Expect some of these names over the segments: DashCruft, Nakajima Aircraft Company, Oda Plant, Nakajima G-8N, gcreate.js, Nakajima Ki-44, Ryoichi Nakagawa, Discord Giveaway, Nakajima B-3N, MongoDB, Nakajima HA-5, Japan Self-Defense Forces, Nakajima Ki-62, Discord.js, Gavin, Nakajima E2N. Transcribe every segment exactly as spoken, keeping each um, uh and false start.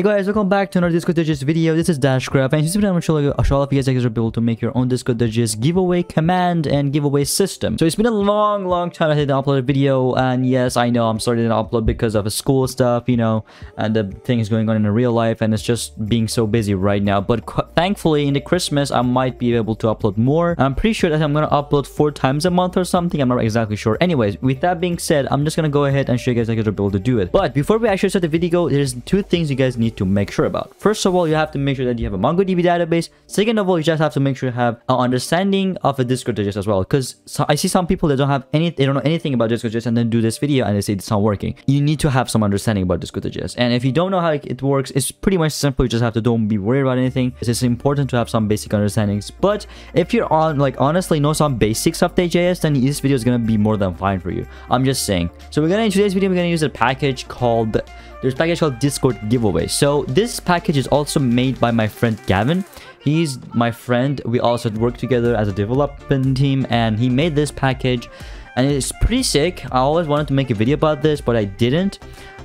Hey guys, welcome back to another Discord.js video. This is DashCruft, and in this video I'm going to show you how you guys are able to make your own Discord.js giveaway command and giveaway system. So it's been a long, long time I didn't upload a video, and yes, I know I'm sorry I didn't upload because of school stuff, you know, and the things going on in real life, and it's just being so busy right now. But thankfully, in the Christmas, I might be able to upload more. I'm pretty sure that I'm going to upload four times a month or something. I'm not exactly sure. Anyways, with that being said, I'm just going to go ahead and show you guys how you guys are able to do it. But before we actually start the video, there's two things you guys need to make sure about. First of all, you have to make sure that you have a MongoDB database. Second of all, you just have to make sure you have an understanding of a Discord.js as well, because so I see some people that don't have any, they don't know anything about Discord.js, and then do this video and they say it's not working. You need to have some understanding about Discord.js, and if you don't know how it works, it's pretty much simple. You just have to don't be worried about anything. It's important to have some basic understandings, but if you're on like honestly know some basics of the J S, then this video is gonna be more than fine for you. I'm just saying. So we're gonna in today's video we're gonna use a package called there's a package called Discord Giveaway. So this package is also made by my friend Gavin. He's my friend. We also work together as a development team, and he made this package, and it's pretty sick. I always wanted to make a video about this, but I didn't.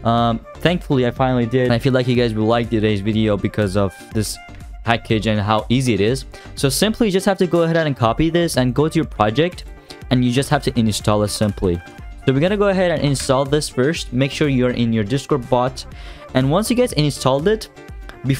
Um, thankfully, I finally did. And I feel like you guys will like today's video because of this package and how easy it is. So simply you just have to go ahead and copy this and go to your project, and you just have to install it simply. So we're gonna go ahead and install this first. Make sure you're in your Discord bot, and once you guys installed it,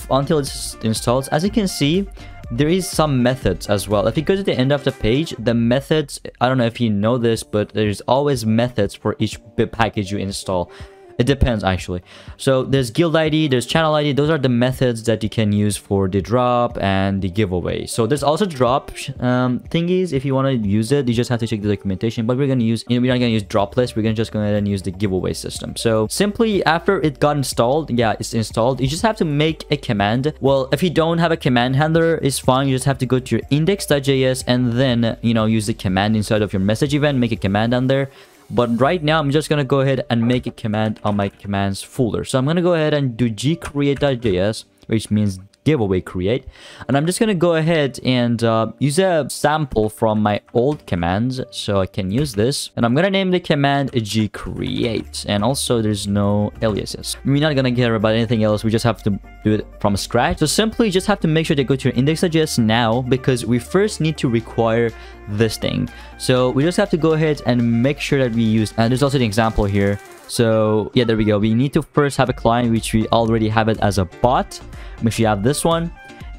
until it installs, as you can see, there is some methods as well. If you go to the end of the page, the methods, I don't know if you know this, but there's always methods for each package you install. It depends actually. So there's guild I D, there's channel I D. Those are the methods that you can use for the drop and the giveaway. So there's also drop um, thingies. If you want to use it, you just have to check the documentation. But we're gonna use, you know, we're not gonna use drop list. We're gonna just go ahead and use the giveaway system. So simply after it got installed, yeah, it's installed. You just have to make a command. Well, if you don't have a command handler, it's fine. You just have to go to your index.js and then you know use the command inside of your message event. Make a command on there. But right now, I'm just going to go ahead and make a command on my commands folder. So I'm going to go ahead and do gcreate.js, which means giveaway create. And I'm just going to go ahead and uh, use a sample from my old commands. So I can use this. And I'm going to name the command gcreate. And also, there's no aliases. We're not going to care about anything else. We just have to do it from scratch. So simply just have to make sure to go to your index.js now, because we first need to require this thing. So we just have to go ahead and make sure that we use, and there's also an example here. So yeah, there we go. We need to first have a client, which we already have it as a bot. Make sure you have this one.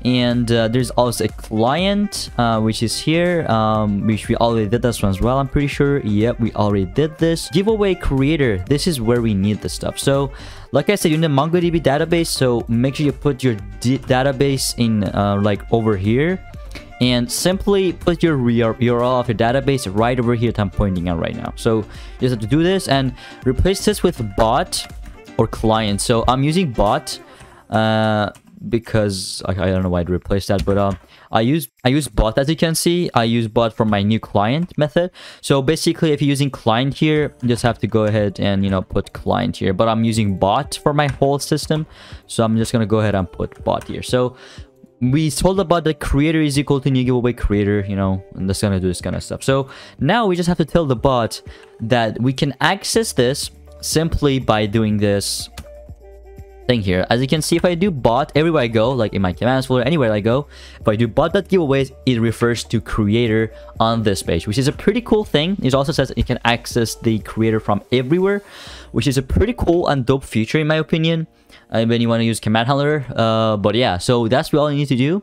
And uh, there's also a client, uh, which is here, um, which we already did this one as well, I'm pretty sure. Yep, we already did this. Giveaway creator, this is where we need this stuff. So like I said, you need a MongoDB database. So make sure you put your d database in uh, like over here. And simply put your U R L of your database right over here that I'm pointing at right now. So you just have to do this and replace this with bot or client. So I'm using bot uh, because I, I don't know why I'd replace that, but uh, I use I use bot as you can see. I use bot for my new client method. So basically, if you're using client here, you just have to go ahead and you know put client here. But I'm using bot for my whole system, so I'm just gonna go ahead and put bot here. So we told about the creator is equal to new giveaway creator, you know, and that's gonna do this kind of stuff. So now we just have to tell the bot that we can access this simply by doing this thing here. As you can see, if I do bot everywhere I go, like in my commands folder, anywhere I go, if I do bot.giveaways, it refers to creator on this page, which is a pretty cool thing. It also says you can access the creator from everywhere, which is a pretty cool and dope feature in my opinion. Uh, when you want to use command handler, uh, but yeah, so that's all you need to do.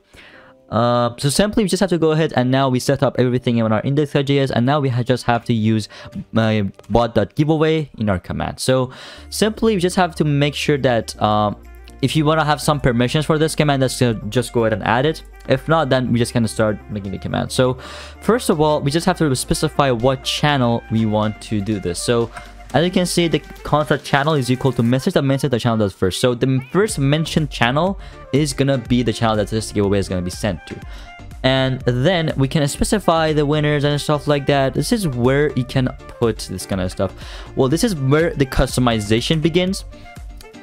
Uh, so simply we just have to go ahead and now we set up everything in our index.js, and now we ha just have to use my uh, bot.giveaway in our command. So simply we just have to make sure that um, if you want to have some permissions for this command, that's gonna just go ahead and add it. If not, then we just kind of start making the command. So first of all, we just have to specify what channel we want to do this. So as you can see, the contact channel is equal to message that mentions the channel that's first. So the first mentioned channel is gonna be the channel that this giveaway is gonna be sent to. And then we can specify the winners and stuff like that. This is where you can put this kind of stuff. Well, this is where the customization begins.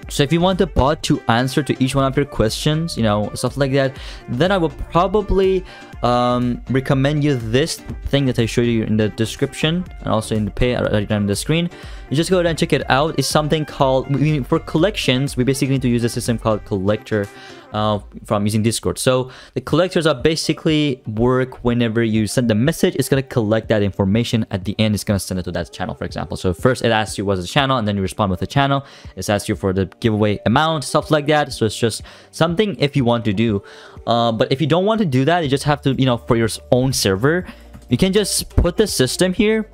So if you want the bot to answer to each one of your questions, you know, stuff like that, then I will probably um, recommend you this thing that I showed you in the description and also in the page right on the screen. you just go ahead and check it out. It's something called, we, for collections, we basically need to use a system called collector uh, from using Discord. So the collectors are basically work whenever you send a message, it's going to collect that information. At the end, it's going to send it to that channel, for example. So first it asks you what's the channel, and then you respond with the channel. It asks you for the giveaway amount, stuff like that. So it's just something if you want to do. Uh, but if you don't want to do that, you just have to, you know, for your own server, you can just put the system here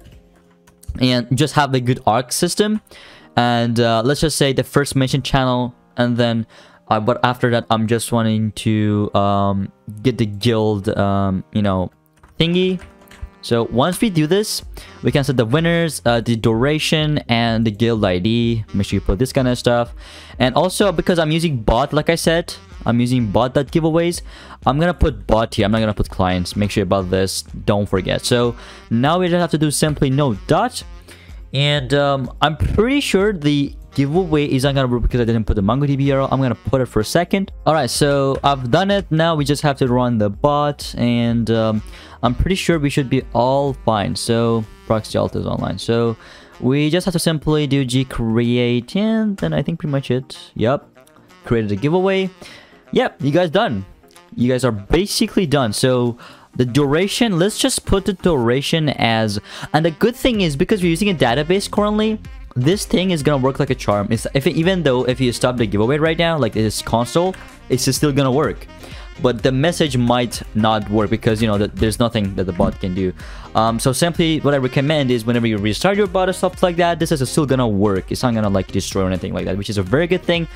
and just have a good arc system. And uh, let's just say the first mentioned channel, and then uh, but after that, I'm just wanting to um, get the guild, um, you know, thingy. So once we do this, we can set the winners, uh, the duration, and the guild I D. Make sure you put this kind of stuff. And also, because I'm using bot, like I said, I'm using bot.giveaways, I'm gonna put bot here. I'm not gonna put clients. Make sure about this. Don't forget. So now we just have to do simply no dot. And um, I'm pretty sure the giveaway is not gonna work because I didn't put the MongoDB U R L. I'm gonna put it for a second. All right, so I've done it. Now we just have to run the bot, and um, I'm pretty sure we should be all fine. So proxy alt is online. So we just have to simply do gcreate, and then I think pretty much it. Yep, created a giveaway. Yep, you guys done. You guys are basically done. So the duration, let's just put the duration as, and the good thing is because we're using a database currently, this thing is gonna work like a charm. It's, if it, even though if you stop the giveaway right now, like this console, it's just still gonna work. But the message might not work because, you know, that there's nothing that the bot can do. Um, so simply what I recommend is whenever you restart your bot or stuff like that, this is still gonna work. It's not gonna like destroy or anything like that, which is a very good thing.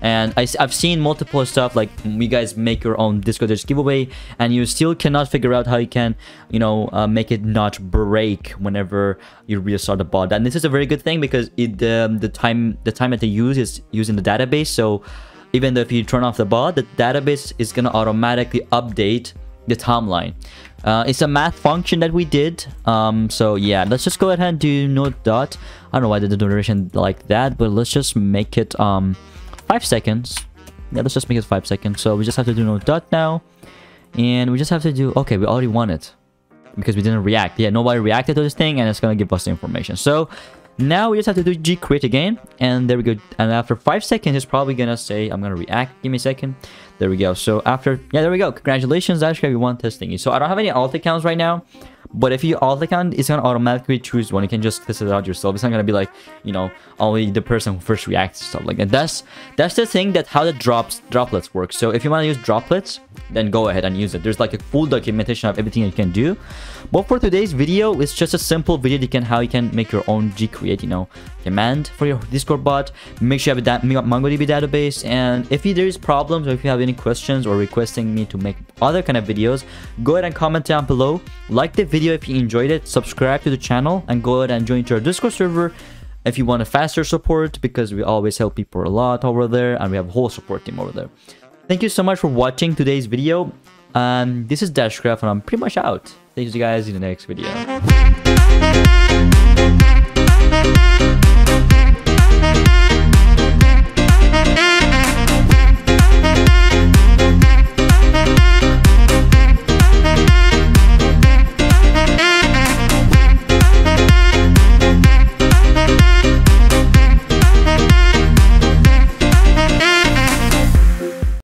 And I, I've seen multiple stuff like you guys make your own Discord giveaway and you still cannot figure out how you can, you know, uh, make it not break whenever you restart the bot. And this is a very good thing because it um, the time the time that they use is using the database. So even though if you turn off the bot, the database is going to automatically update the timeline. Uh, it's a math function that we did. Um, so yeah, let's just go ahead and do no dot. I don't know why I did the duration like that, but let's just make it... Um, five seconds. Yeah, let's just make it five seconds. So we just have to do no dot now, and we just have to do, okay, we already won it because we didn't react. Yeah, nobody reacted to this thing, and it's gonna give us the information. So now we just have to do gcreate again, and there we go. And after five seconds it's probably gonna say I'm gonna react. Give me a second. There we go. So after, yeah, there we go. Congratulations, DashCruft, you won this thingy. So I don't have any alt accounts right now, but if you alt account, it's gonna automatically choose one. You can just test it out yourself. It's not gonna be like, you know, only the person who first reacts and stuff like that. That's that's the thing, that how the drops droplets work. So if you want to use droplets, then go ahead and use it. There's like a full documentation of everything you can do. But for today's video, it's just a simple video you can how you can make your own gcreate, you know, command for your Discord bot. Make sure you have a MongoDB database. And if there is problems, or if you have any questions or requesting me to make other kind of videos, go ahead and comment down below. Like the video Video if you enjoyed it, subscribe to the channel, and go ahead and join to our Discord server if you want a faster support, because we always help people a lot over there, and we have a whole support team over there. Thank you so much for watching today's video, and um, this is DashCruft, and I'm pretty much out. Thank you guys in the next video.